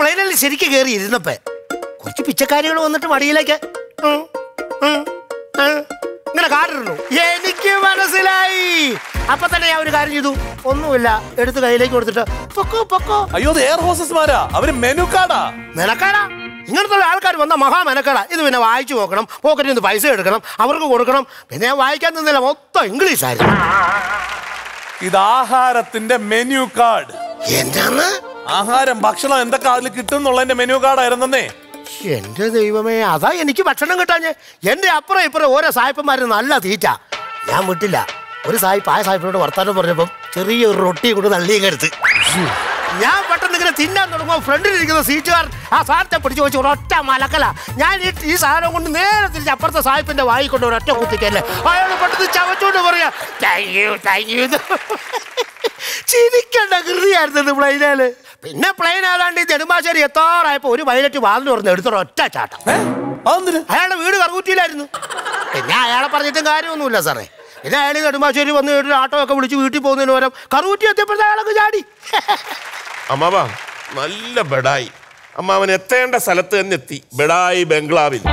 പ്ലെയിനിൽ ശരിക്ക് കയറി ഇരുന്നപ്പോ കുറച്ച് പിച്ചക്കാരികൾ വന്നിട്ട് വടിയിലേക്ക് ഇങ്ങനെ കാട്ടിരുന്നു. എനിക്ക് മനസ്സിലായി. അപ്പൊ തന്നെ ഞാൻ ഒരു കാര്യം ചെയ്തു, ഒന്നുമില്ല എടുത്ത് കയ്യിലേക്ക് കൊടുത്തിട്ട് പൊക്കോ പൊക്കോ. അയ്യോ, എയർ ഹോസ്റ്റസ്മാരാ അവര്, മെനുക്കാടാ മെനക്കാടാ. ഇങ്ങനത്തെ ആൾക്കാർ വന്ന മഹാമെനക്കട. ഇത് പിന്നെ വായിച്ചു നോക്കണം, പോക്കറ്റിൽ നിന്ന് പൈസ എടുക്കണം, അവർക്ക് കൊടുക്കണം. പിന്നെ ഞാൻ വായിക്കാൻ നിന്നില്ല, മൊത്തം ഇംഗ്ലീഷ് ആയിരുന്നു. ഇത് ആഹാരത്തിന്റെ മെനു കാർഡ്. എന്താണ് ആഹാരം, ഭക്ഷണം എന്തൊക്കെ അതിൽ കിട്ടും എന്നുള്ളതിന്റെ മെനു കാർഡായിരുന്നേ. എന്റെ ദൈവമേ, അതാ എനിക്ക് ഭക്ഷണം കിട്ടാഞ്ഞ്. എന്റെ അപ്പുറം ഇപ്പുറം ഓരോ സായിപ്പന്മാർ നല്ല തീറ്റ. ഞാൻ വിട്ടില്ല. ഒരു സായിപ്പ് ആ സായിപ്പിനോട് വർത്താനം പറഞ്ഞപ്പം ചെറിയൊരു റൊട്ടിയും കൊണ്ട് നല്ലീകരുത്. ഞാൻ പെട്ടെന്ന് ഇങ്ങനെ തിന്നാൻ തുടങ്ങുമ്പോൾ ഫ്രണ്ടിലിരിക്കുന്ന സീറ്റുകാർ ആ സാധനത്തെ പിടിച്ചു വെച്ച് ഒരൊറ്റ മലക്കല. ഞാൻ ഈ സാധനം കൊണ്ട് നേരെ തിരിച്ച് അപ്പുറത്തെ സായിപ്പിന്റെ വായിക്കൊണ്ട് ഒരൊറ്റ കുത്തിക്കല്ലേ. അയാൾ പെട്ടെന്ന് ചവച്ചോണ്ട് പറയാ താങ്ക്യൂ താങ്ക്യൂ. ചിരിക്കേണ്ട കൃതിയായിരുന്നു പ്ലെയിനാല്. പിന്നെ പ്ലെയിൻ ഏതാണ്ട് ഈ നെടുമ്പാശ്ശേരി എത്താറായപ്പോ ഒരു പൈലറ്റ് വാതിൽ തുറന്ന് എടുത്തൊരു ഒറ്റ ചാട്ടം. അയാളുടെ വീട് കറുകൂറ്റിയിലായിരുന്നു. പിന്നെ അയാളെ പറഞ്ഞിട്ടും കാര്യമൊന്നുമില്ല സാറേ. പിന്നെ അയാൾ നെടുമ്പാശ്ശേരി വന്ന് ഒരു ആട്ടോ ഒക്കെ വിളിച്ച് വീട്ടിൽ പോകുന്നതിന് പകരം കറുകൂറ്റി എത്തിയപ്പോഴത്തെ അയാളൊക്കെ ചാടി. അമ്മാവ നല്ല ബെടായി. അമ്മാവൻ എത്തേണ്ട സ്ഥലത്ത് തന്നെ എത്തി, ബെടായി ബംഗ്ലാവിൽ.